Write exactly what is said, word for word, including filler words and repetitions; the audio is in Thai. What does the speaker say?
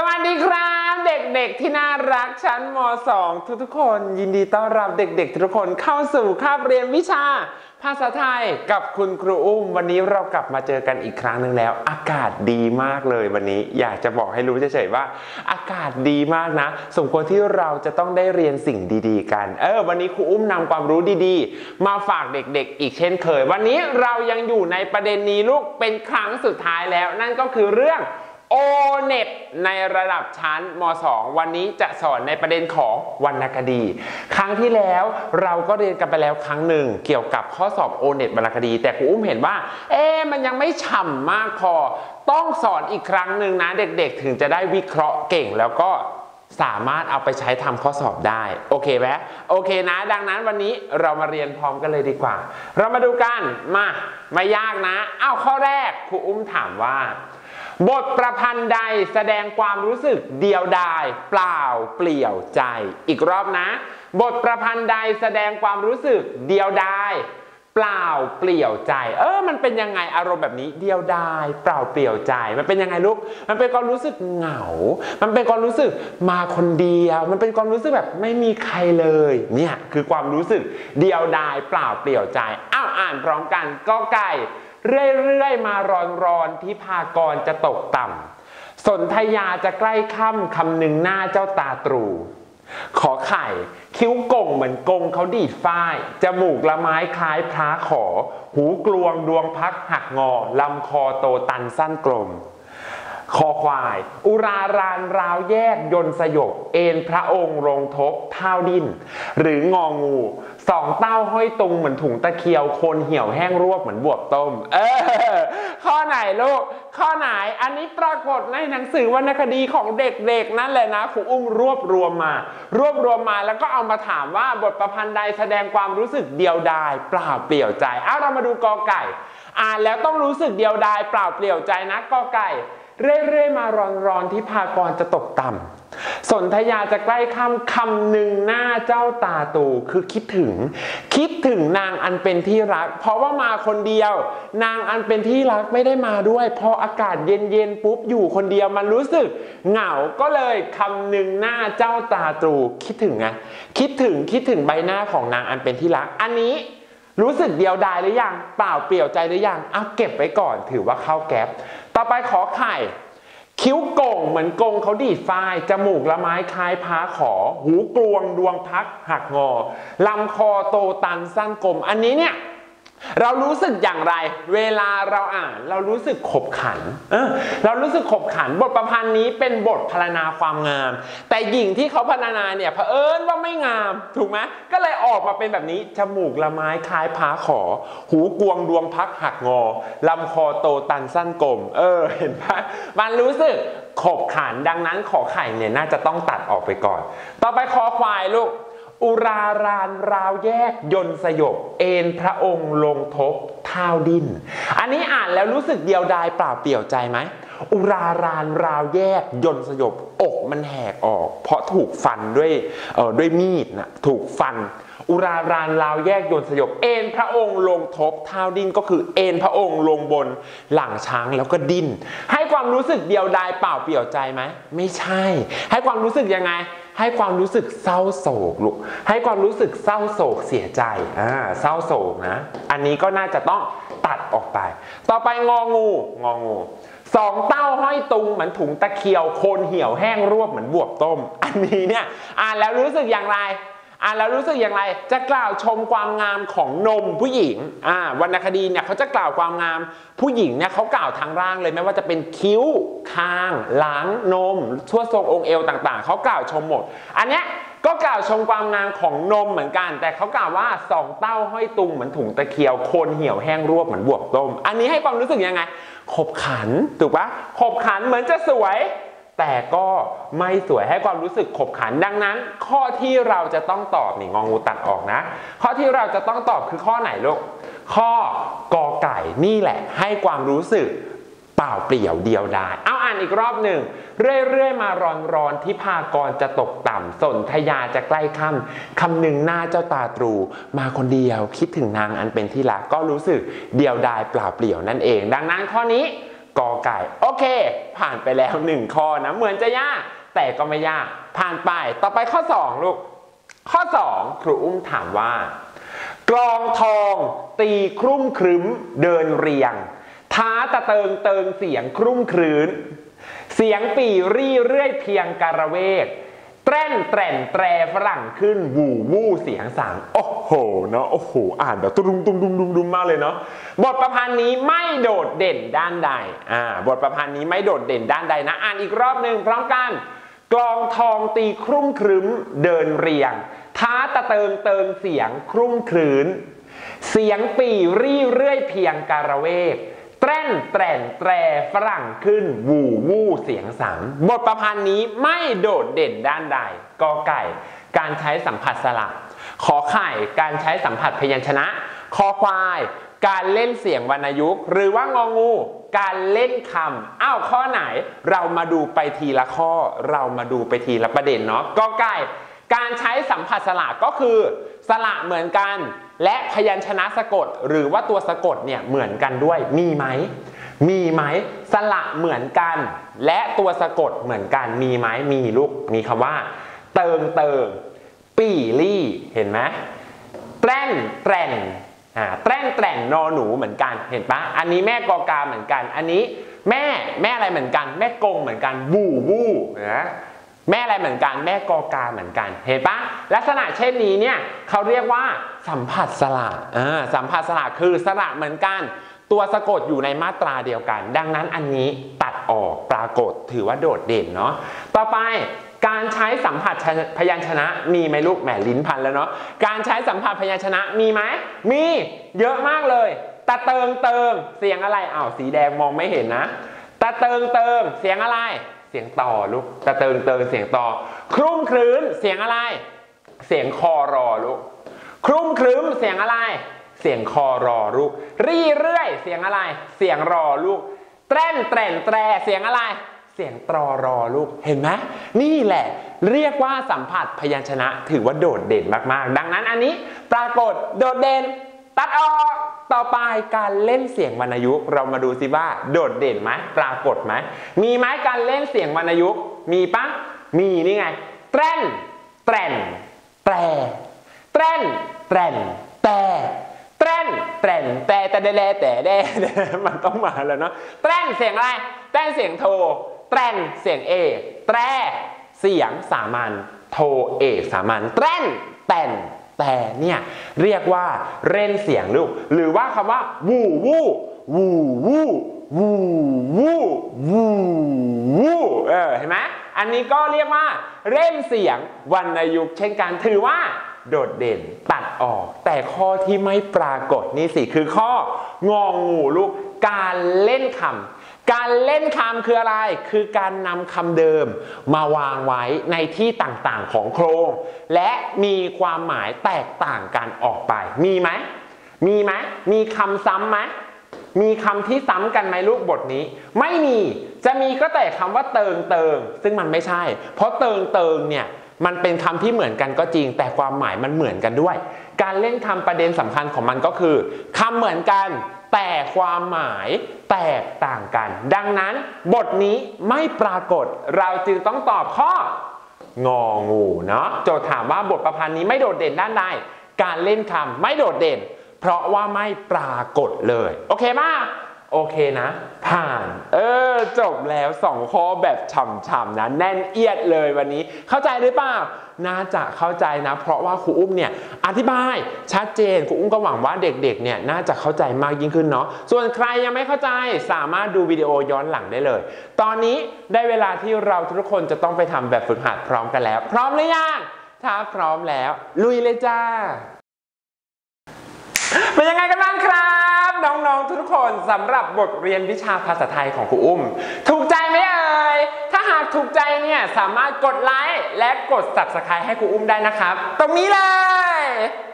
สวัสดีครับเด็กๆที่น่ารักชั้นมอสองทุกๆคนยินดีต้อนรับเด็กๆทุกคนเข้าสู่คาบเรียนวิชาภาษาไทยกับคุณครูอุ้มวันนี้เรากลับมาเจอกันอีกครั้งหนึ่งแล้วอากาศดีมากเลยวันนี้อยากจะบอกให้รู้เฉยๆว่าอากาศดีมากนะสมควรที่เราจะต้องได้เรียนสิ่งดีๆกันเออวันนี้ครูอุ้มนำความรู้ดีๆมาฝากเด็กๆอีกเช่นเคยวันนี้เรายังอยู่ในประเด็นนี้ลูกเป็นครั้งสุดท้ายแล้วนั่นก็คือเรื่องโอเน็ตในระดับชั้นมอสองวันนี้จะสอนในประเด็นของวรรณคดีครั้งที่แล้วเราก็เรียนกันไปแล้วครั้งหนึ่งเกี่ยวกับข้อสอบโอเน็ตวรรณคดีแต่ครูอุ้มเห็นว่าเอ๊ะมันยังไม่ฉ่ำมากพอต้องสอนอีกครั้งหนึ่งนะเด็กๆถึงจะได้วิเคราะห์เก่งแล้วก็สามารถเอาไปใช้ทำข้อสอบได้โอเคไหมโอเคนะดังนั้นวันนี้เรามาเรียนพร้อมกันเลยดีกว่าเรามาดูกันมาไม่ยากนะเอ้าข้อแรกครูอุ้มถามว่าบทประพันธ์ใดแสดงความรู้สึกเดียวดายเปล่าเปลี่ยวใจอีกรอบนะบทประพันธ์ใดแสดงความรู้สึกเดียวดายเปล่าเปลี่ยวใจเออมันเป็นยังไงอารมณ์แบบนี้เดียวดายเปล่าเปลี่ยวใจมันเป็นยังไงลูกมันเป็นความรู้สึกเหงามันเป็นความรู้สึกมาคนเดียวมันเป็นความรู้สึกแบบไม่มีใครเลยเนี่ยคือความรู้สึกเดียวดายเปล่าเปลี่ยวใจอ้าวอ่านพร้อมกันกอไก่เรื่อยๆมาร้อนๆที่พากรจะตกต่ำสนธยาจะใกล้ค่ำคำหนึ่งหน้าเจ้าตาตรูขอไข่คิ้วกงเหมือนกงเขาดีดฝ้ายจมูกละไม้คล้ายพระขอหูกลวงดวงพักหักงอลำคอโตตันสั้นกลมคอควายอุรารานราวแยกยนสยบเอ็นพระองค์ลงทบเท้าดินหรืององูสองเต้าห้อยตรงเหมือนถุงตะเคียวคนเหี่ยวแห้งรวบเหมือนบวบต้มเออข้อไหนลูกข้อไหนอันนี้ปรากฏในหนังสือวรรณคดีของเด็กๆนั่นแหละนะครูอุ้มรวบรวมมารวบรวมมาแล้วก็เอามาถามว่าบทประพันธ์ใดแสดงความรู้สึกเดียวดายเปล่าเปลี่ยวใจเอาเรามาดูกอไก่อ่านแล้วต้องรู้สึกเดียวดายเปล่าเปลี่ยวใจนะกอไก่เรื่อยๆมาร้อนๆที่พากรจะตกต่ำสนธยาจะใกล้ค่ำคำหนึ่งหน้าเจ้าตาตูคือคิดถึงคิดถึงนางอันเป็นที่รักเพราะว่ามาคนเดียวนางอันเป็นที่รักไม่ได้มาด้วยพออากาศเย็นๆปุ๊บอยู่คนเดียวมันรู้สึกเหงาก็เลยคำหนึ่งหน้าเจ้าตาตูคิดถึงไงคิดถึงคิดถึงใบหน้าของนางอันเป็นที่รักอันนี้รู้สึกเดียวดายหรือยังเปล่าเปลี่ยวใจหรือยังเอาเก็บไว้ก่อนถือว่าเข้าแก๊ปต่อไปขอไข่คิ้วโก่งเหมือนกงเขาดีดฝ้ายจมูกละไม้คล้ายพาขอหูกลวงดวงพักหักงอลำคอโตตันสั้นกลมอันนี้เนี่ยเรารู้สึกอย่างไรเวลาเราอ่านเรารู้สึกขบขันเออเรารู้สึกขบขันบทประพันธ์นี้เป็นบทพรรณนาความงามแต่หญิงที่เขาพรรณนาเนี่ยเผอิญว่าไม่งามถูกไหมก็เลยออกมาเป็นแบบนี้จมูกละไม้คล้ายพาขอหูกวงดวงพักหักงอลำคอโตตันสั้นกลมเออเห็นปะมันรู้สึกขบขันดังนั้นขอไข่เนี่ยน่าจะต้องตัดออกไปก่อนต่อไปคอควายลูกอุรารานราวแยกยนสยบเอ็นพระองค์ลงทบเท้าดินอันนี้อ่านแล้วรู้สึกเดียวดายเปล่าเปลี่ยวใจไหมอุรารานราวแยกยนสยบอกมันแหกออกเพราะถูกฟันด้วยเอ่อด้วยมีดนะถูกฟันอุรารานราวแยกยนสยบเอ็นพระองค์ลงทบเท้าดินก็คือเอ็นพระองค์ลงบนหลังช้างแล้วก็ดินให้ความรู้สึกเดียวดายเปล่าเปลี่ยวใจไหมไม่ใช่ให้ความรู้สึกยังไงให้ความรู้สึกเศร้าโศกลูกให้ความรู้สึกเศร้าโศกเสียใจอ่าเศร้าโศกนะอันนี้ก็น่าจะต้องตัดออกไปต่อไปงองูงองูสองเต้าห้อยตุงเหมือนถุงตะเคียวโคนเหี่ยวแห้งรวบเหมือนบวบต้มอันนี้เนี่ยอ่านแล้วรู้สึกอย่างไรอ่านแล้วรู้สึกอย่างไรจะกล่าวชมความงามของนมผู้หญิงอ่าวรรณคดีเนี่ยเขาจะกล่าวความงามผู้หญิงเนี่ยเขากล่าวทางร่างเลยไม่ว่าจะเป็นคิ้วคางหลังนมทั่วทรงองค์เอวต่างๆเขากล่าวชมหมดอันเนี้ยก็กล่าวชมความงามของนมเหมือนกันแต่เขากล่าวว่าสองเต้าห้อยตุงเหมือนถุงตะเคียวโคนเหี่ยวแห้งรวบเหมือนบวบต้มอันนี้ให้ความรู้สึกยังไงขบขันถูกปะขบขันเหมือนจะสวยแต่ก็ไม่สวยให้ความรู้สึกขบขันดังนั้นข้อที่เราจะต้องตอบนี่งองูตัดออกนะข้อที่เราจะต้องตอบคือข้อไหนลูกข้อกอไก่นี่แหละให้ความรู้สึกเปล่าเปลี่ยวเดียวดายเอาอ่านอีกรอบหนึ่งเรื่อยๆมาร้อนๆที่พากรจะตกต่ำสนธยาจะใกล้ค่ำคำหนึ่งหน้าเจ้าตาตรูมาคนเดียวคิดถึงนางอันเป็นที่รักก็รู้สึกเดียวดายเปล่าเปลี่ยวนั่นเองดังนั้นข้อนี้ก กอไก่โอเคผ่านไปแล้วหนึ่งข้อนะเหมือนจะยากแต่ก็ไม่ยากผ่านไปต่อไปข้อสองลูกข้อสองครูอุ้มถามว่ากลองทองตีครุ่มครึ้มเดินเรียงท้าตะเติงเติงเสียงครุ่มครื้นเสียงปี่รี่เรื่อยเพียงกระเวกแตร่นแตร่นแตรฝรั่งขึ้นวู่วู่เสียงสางโอ้โหเนาะโอ้โหอ่านแบบตุ้มตุ้มตุ้มตุ้มตุ้มมากเลยเนาะบทประพันธ์นี้ไม่โดดเด่นด้านใดอ่าบทประพันธ์นี้ไม่โดดเด่นด้านใดนะอ่านอีกรอบหนึ่งพร้อมกันกลองทองตีครุ่มครึ้มเดินเรียงท้าตะเติงเติงเสียงครุ่มครื้นเสียงปี่รี่เรื่อยเพียงกระเวกแตร่นแตร่นแตรฝรั่งขึ้นวู่วู่เสียงสังบทประพันธ์นี้ไม่โดดเด่นด้านใดกอไก่การใช้สัมผัสสระขอไข่การใช้สัมผัสพยัญชนะคอควายการเล่นเสียงวรรณยุกต์หรือว่างองูการเล่นคำอ้าวข้อไหนเรามาดูไปทีละข้อเรามาดูไปทีละประเด็นเนาะกอไก่การใช้สัมผัสสระก็คือสระเหมือนกันและพยัญชนะสะกดหรือว่าตัวสะกดเนี่ยเหมือนกันด้วยมีไหมมีไหมสระเหมือนกันและตัวสะกดเหมือนกันมีไหมมีลูกมีคำว่าเติงเติงปี่รี่เห็นไหมแตร่นแตร่นอ่าแตร่นแตร่นนอหนูเหมือนกันเห็นปะอันนี้แม่กอกาเหมือนกันอันนี้แม่แม่อะไรเหมือนกันแม่กงเหมือนกันวู่วู่นะแม่อะไรเหมือนกันแม่กอกาเหมือนกันเห็นปะลักษณะเช่นนี้เนี่ยเขาเรียกว่าสัมผัสสระอ่าสัมผัสสระคือสระเหมือนกันตัวสะกดอยู่ในมาตราเดียวกันดังนั้นอันนี้ตัดออกปรากฏถือว่าโดดเด่นเนาะต่อไปการใช้สัมผัสพยัญชนะมีไหมลูกแหมลิ้นพันแล้วเนาะการใช้สัมผัสพยัญชนะมีไหมมีเยอะมากเลยตะเติงเติงเสียงอะไรอ้าวสีแดงมองไม่เห็นนะตะเติงเติงเสียงอะไรเสียงต่อลูกตะเติงเติงเสียงต่อครุ่มครื้นเสียงอะไรเสียงคอรอลูกครุ่มครื้มเสียงอะไรเสียงคอรอลูกรี่เรื่อยเสียงอะไรเสียงรอลูกแตร่นแตร่นแตรเสียงอะไรเสียงตรอรอลูกเห็นไหมนี่แหละเรียกว่าสัมผัสพยัญชนะถือว่าโดดเด่นมากๆดังนั้นอันนี้ปรากฏโดดเด่นตัดออกต่อไปการเล่นเสียงวรรณยุกต์เรามาดูสิว่าโดดเด่นไหมปรากฏไหมมีไหมการเล่นเสียงวรรณยุกต์มีปะมีนี่ไงแตร่นแตร่นแตรแตร่นแตร่นแต่แตร่นแตร่นแต่แต่แต่แต่แต่มันต้องมาแล้วเนาะแตร่นเสียงอะไรแตร่นเสียงโทแตร่นเสียงเอกแตรเสียงสามัญโทเอกสามัญแตร่นแตร่นแต่เนี่ยเรียกว่าเล่นเสียงลูกหรือว่าคำว่าวู่วู่วู่วู่วู่วู่วู่วู่เออเห็นไหมอันนี้ก็เรียกว่าเล่นเสียงวรรณยุกต์เช่นกันถือว่าโดดเด่นตัดออกแต่ข้อที่ไม่ปรากฏนี่สิคือข้ององูลูกการเล่นคำการเล่นคำคืออะไรคือการนำคำเดิมมาวางไว้ในที่ต่างๆของโครงและมีความหมายแตกต่างกันออกไปมีไหมมีไหมมีคำซ้ำไหมมีคำที่ซ้ำกันไหมลูกบทนี้ไม่มีจะมีก็แต่คำว่าเติงเติงซึ่งมันไม่ใช่เพราะเติงเติงเนี่ยมันเป็นคำที่เหมือนกันก็จริงแต่ความหมายมันเหมือนกันด้วยการเล่นคำประเด็นสำคัญของมันก็คือคำเหมือนกันแต่ความหมายแตกต่างกันดังนั้นบทนี้ไม่ปรากฏเราจึงต้องตอบข้ององูเนาะโจทย์ถามว่าบทประพันธ์นี้ไม่โดดเด่นด้านใดการเล่นคำไม่โดดเด่นเพราะว่าไม่ปรากฏเลยโอเคป่ะโอเคนะผ่านเออจบแล้วสองข้อแบบฉ่ำๆนะแน่นเอียดเลยวันนี้เข้าใจหรือเปล่าน่าจะเข้าใจนะเพราะว่าครูอุ้มเนี่ยอธิบายชัดเจนครูอุ้มก็หวังว่าเด็กๆเนี่ยน่าจะเข้าใจมากยิ่งขึ้นเนาะส่วนใครยังไม่เข้าใจสามารถดูวิดีโอย้อนหลังได้เลยตอนนี้ได้เวลาที่เราทุกคนจะต้องไปทำแบบฝึกหัดพร้อมกันแล้วพร้อมหรือยังถ้าพร้อมแล้วลุยเลยจ้าเป็นยังไงกันบ้างครับน้องๆทุกคนสำหรับบทเรียนวิชาภาษาไทยของครูอุ้มถูกใจไหมเอ่ยถ้าหากถูกใจเนี่ยสามารถกดไลค์และกด ซับสไครบ์ ให้ครูอุ้มได้นะครับตรงนี้เลย